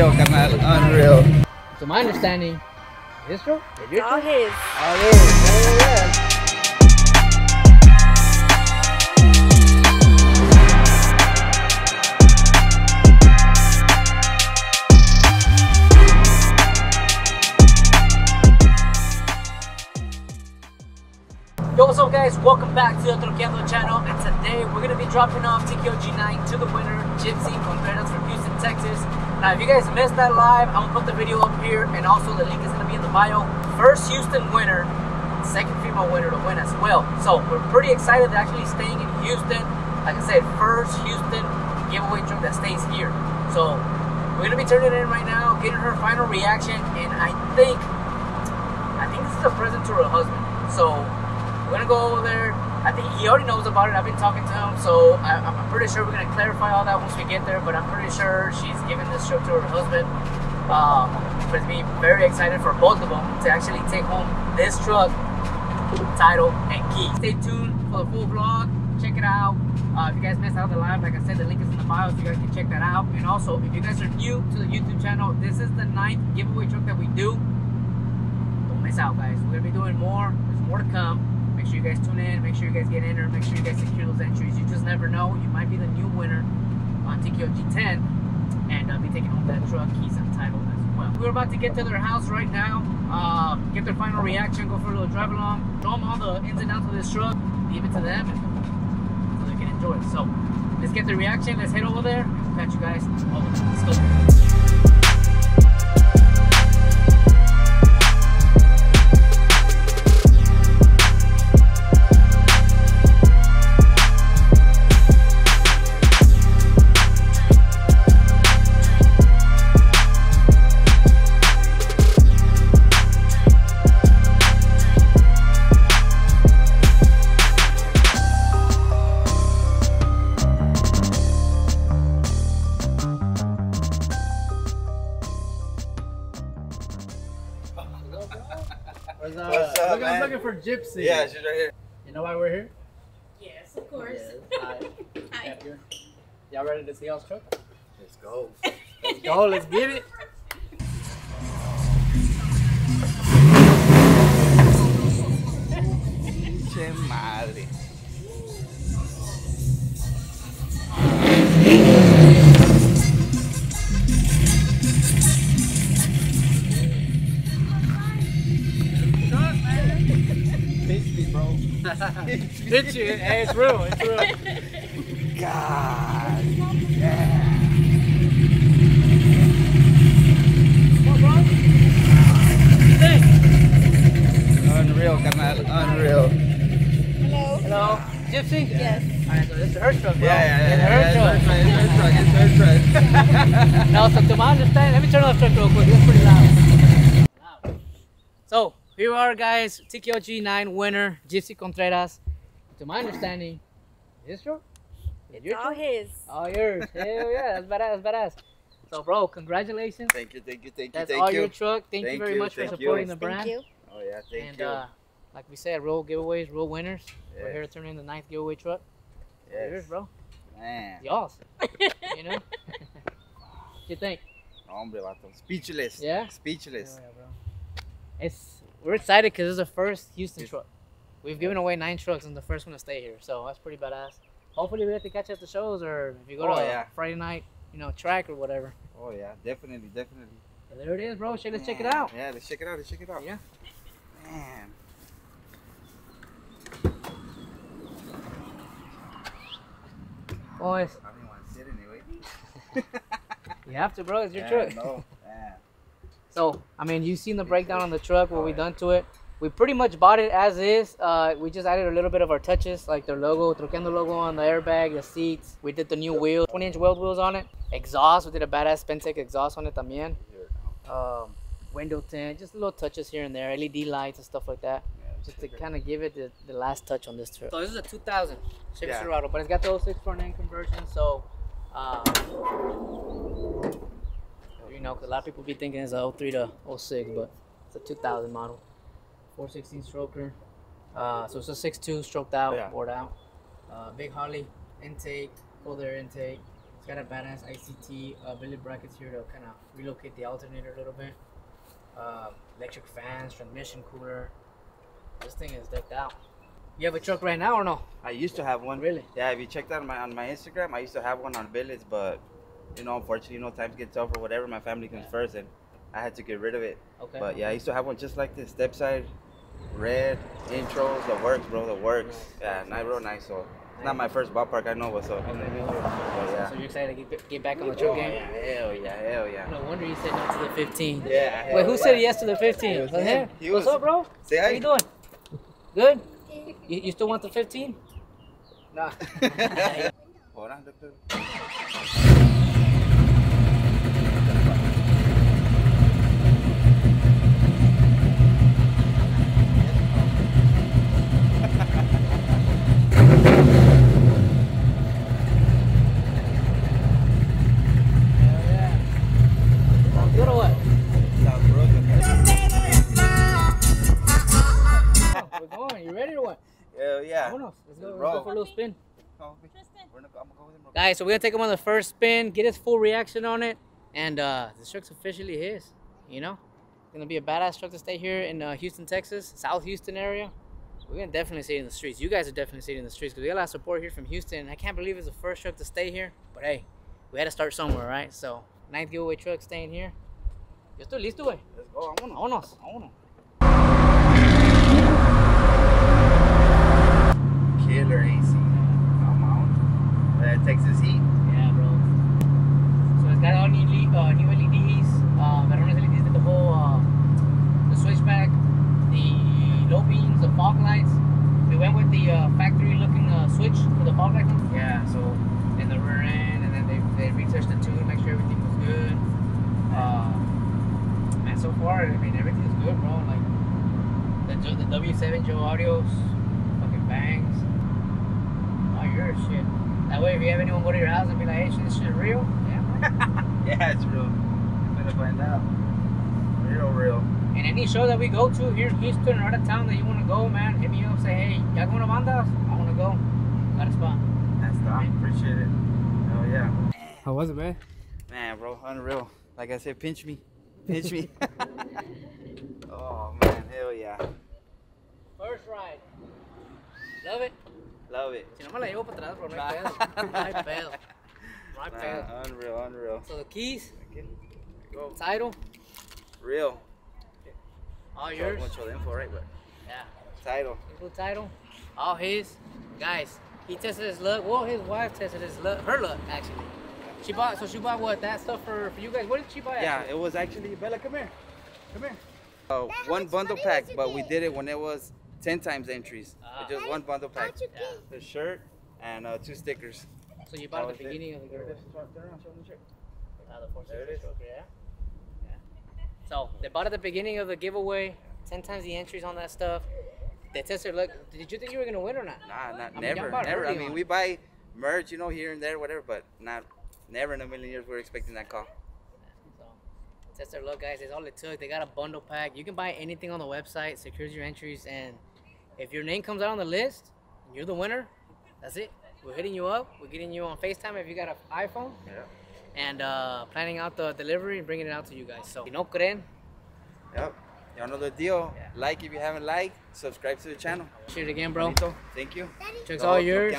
Unreal, Kamal. Unreal. So my understanding, is this true? Is it all true? His. All his. Yeah. Yo, what's up guys, welcome back to the Trokiando channel, and today we're going to be dropping off TKO G9 to the winner, Gypsy Contreras from Houston, Texas. Now if you guys missed that live, I will put the video up here, and also the link is going to be in the bio. First Houston winner, second female winner to win as well. So we're pretty excited, they're actually staying in Houston. Like I said, first Houston giveaway trip that stays here. So we're going to be turning it in right now, getting her final reaction, and I think this is a present to her husband. So we're going to go over there. I think he already knows about it. I've been talking to him, so I'm pretty sure we're going to clarify all that once we get there, but I'm pretty sure she's giving this trip to her husband. But it's been very excited for both of them to actually take home this truck, title, and key. Stay tuned for the full vlog. Check it out. If you guys missed out on the live, like I said, the link is in the bio, so you guys can check that out. And also, if you guys are new to the YouTube channel, this is the 9th giveaway truck that we do. Don't miss out, guys. We're going to be doing more. There's more to come. Make sure you guys tune in, make sure you guys get in, or make sure you guys secure those entries. You just never know. You might be the new winner on TKO G10 and be taking home that truck, keys, and title as well. We're about to get to their house right now, get their final reaction, go for a little drive along, show them all the ins and outs of this truck, leave it to them, and so they can enjoy it. So let's get the reaction, let's head over there, and we'll catch you guys over there. Let's go. What's up, man? I'm looking for Gypsy. Yeah, she's right here. You know why we're here? Yes, of course. Yes. Hi. Y'all ready to see y'all's truck? Let's go. Let's go. Let's get it. Pinche madre. Did you? Hey, it's real. It's real. God. Yeah. What, bro? Unreal, Kamal. Unreal. Hello. Hello. Gypsy? Yes. All right, so this is her truck, bro. Yeah, it's her truck. Now, so to my understanding, let me turn off the truck real quick. It's pretty loud. Wow. So. Here we are, guys. TKO G9 winner, Gypsy Contreras. To my understanding, is this true? It's all his. All yours. Hell yeah, that's badass, badass. So, bro, congratulations. Thank you. That's all your truck. Thank you very much for supporting the brand. Thank you. Oh, yeah, thank you. And like we said, real giveaways, real winners. Yes. We're here to turn in the 9th giveaway truck. Yes. All yours, bro. Man. Y'all's. You know? What you think? Hombre, vato. Speechless. Yeah? Speechless. Oh, yeah, bro. We're excited because this is the first Houston truck. We've given away 9 trucks and the first one to stay here, so that's pretty badass. Hopefully we get to catch up the shows, or if you go to Friday night, you know, track or whatever. Oh yeah, definitely. But there it is, bro. Let's check it out. Yeah, let's check it out. Yeah. Man. Boys. I didn't want to sit anyway. You have to, bro. It's your truck. No. Yeah. So, I mean, you've seen the breakdown on the truck, what we've done to it. We pretty much bought it as is. We just added a little bit of our touches, like the logo, Trokiando logo on the airbag, the seats. We did the new wheels, 20-inch Weld Wheels on it. Exhaust, we did a badass Spintech exhaust on it también. Window tint, just little touches here and there, LED lights and stuff like that. Yeah, just to kind of give it the last touch on this truck. So this is a 2000 Silverado, but it's got the 06 front end conversion, so... you know, because a lot of people be thinking it's a 03 to 06, but it's a 2000 model. 416 stroker. So it's a 6.2 stroked out, bored out. Big Holley intake, cold air intake. Got a badass ICT billet brackets here to kind of relocate the alternator a little bit. Electric fans, transmission cooler. This thing is decked out. You have a truck right now or no? I used to have one. Really? Yeah, if you checked out on my Instagram, I used to have one on billets, but you know, unfortunately, you know, times get tough or whatever, my family comes first and I had to get rid of it. Okay. But yeah, I used to have one just like this, step side, red, intros, the works, bro, the works. Yeah, nice, real nice. So it's not my first ballpark, I know what's up. Yeah. So you're excited to get back on the truck game? Hell yeah, hell yeah. No wonder you said no to the 15. Yeah. Wait, who said yes to the 15? What's up, bro? Say hi. How you doing? Good? You still want the 15? Nah. Hold on, spin. Guys, so we're gonna take him on the first spin, get his full reaction on it, and this truck's officially his. You know, it's gonna be a badass truck to stay here in Houston, Texas, South Houston area. We're gonna definitely see it in the streets. You guys are definitely seeing it in the streets because we got a lot of support here from Houston. And I can't believe it's the first truck to stay here, but hey, we had to start somewhere, right? So 9th giveaway truck staying here. Yo estoy listo, güey. Let's go. Vámonos. Killer AC. Come on. That Texas heat. Yeah, bro. So it's got all new LEDs. Verona's LEDs did the whole the switchback, the low beams, the fog lights. We went with the factory looking switch for the fog lights. Yeah, so in the rear end, and then they retouched the tune, make sure everything was good. And so far, I mean, everything's good, bro. Like the W7 Joe Audio's fucking bangs. Your shit. That way, if you have anyone go to your house and be like, "Hey, this shit real?" Yeah, yeah, it's real. I'm gonna find out. Real. And any show that we go to here in Houston or out of town that you wanna go, man, hit me up. Say, "Hey, y'all going to Bandas? I wanna go." Got a spot. That's fun. I appreciate it. Oh yeah. How was it, man? Man, bro, unreal. Like I said, pinch me. Oh man, hell yeah. First ride. Love it. Love it. Si no me la llevo para atrás, bro, no hay pedo. No hay pedo. Unreal. So the keys, go. Title, real. All yours. Much of the info, right? But yeah. Title. Simple title. All his. Guys, he tested his luck. Well, his wife tested his luck. Her luck, actually. She bought. So she bought what? That stuff for you guys. What did she buy? Yeah, actually? It was actually Bella. Come here. Oh, one bundle pack, but we did it when it was 10 times entries. Just one bundle pack. Yeah. The shirt and 2 stickers. So you bought at the beginning of the girl. Yeah. So they bought at the beginning of the giveaway, 10 times the entries on that stuff. They tested luck. Did you think you were gonna win or not? Nah, never. I mean, we buy merch, you know, here and there, whatever, but never in a million years we were expecting that call. That's their luck, guys. That's all it took. They got a bundle pack. You can buy anything on the website, secures your entries, and if your name comes out on the list and you're the winner, that's it. We're hitting you up. We're getting you on FaceTime if you got an iPhone. Yeah. And planning out the delivery and bringing it out to you guys. So, you know, creen. Yep. Y'all know the deal. Yeah. Like if you haven't liked. Subscribe to the channel. Share it again, bro. Thank you. Check's all yours.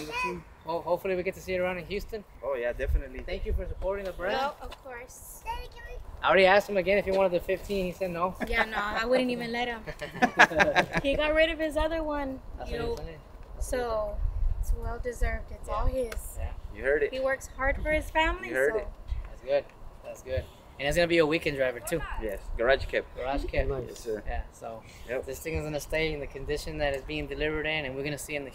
Oh, hopefully we get to see it around in Houston. Oh, yeah, definitely. Thank you for supporting the brand. No, of course. I already asked him again if he wanted the 15. He said no. Yeah, no, I wouldn't even let him. He got rid of his other one. So it's well deserved. It's all his. Yeah, you heard it. He works hard for his family. You heard it. That's good. And it's gonna be a weekend driver too. Yes, garage cab. Yes, sir. Yeah. So this thing is gonna stay in the condition that it's being delivered in, and we're gonna see it in the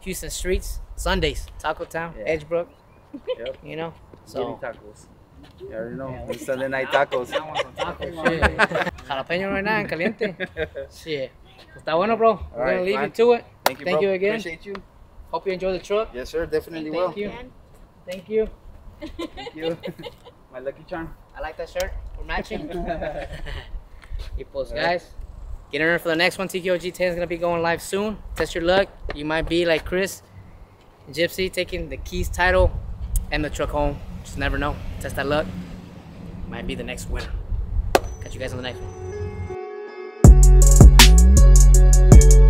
Houston streets Sundays, Taco Town, Edgebrook. Yep. You know. So. Tacos. You already know. Yeah, Sunday night tacos. Jalapeño right now and caliente. Shit. Está bueno, bro. We're gonna leave you to it. Thank you, bro. Again. Appreciate you. Hope you enjoy the truck. Yes, sir. Definitely will. Thank you. Thank you. My lucky charm. I like that shirt. We're matching. Guys, get in there for the next one. TKO G10 is gonna be going live soon. Test your luck. You might be like Chris, Gypsy, taking the keys, title, and the truck home. Just never know. Test that luck. Might be the next winner. Catch you guys on the next one.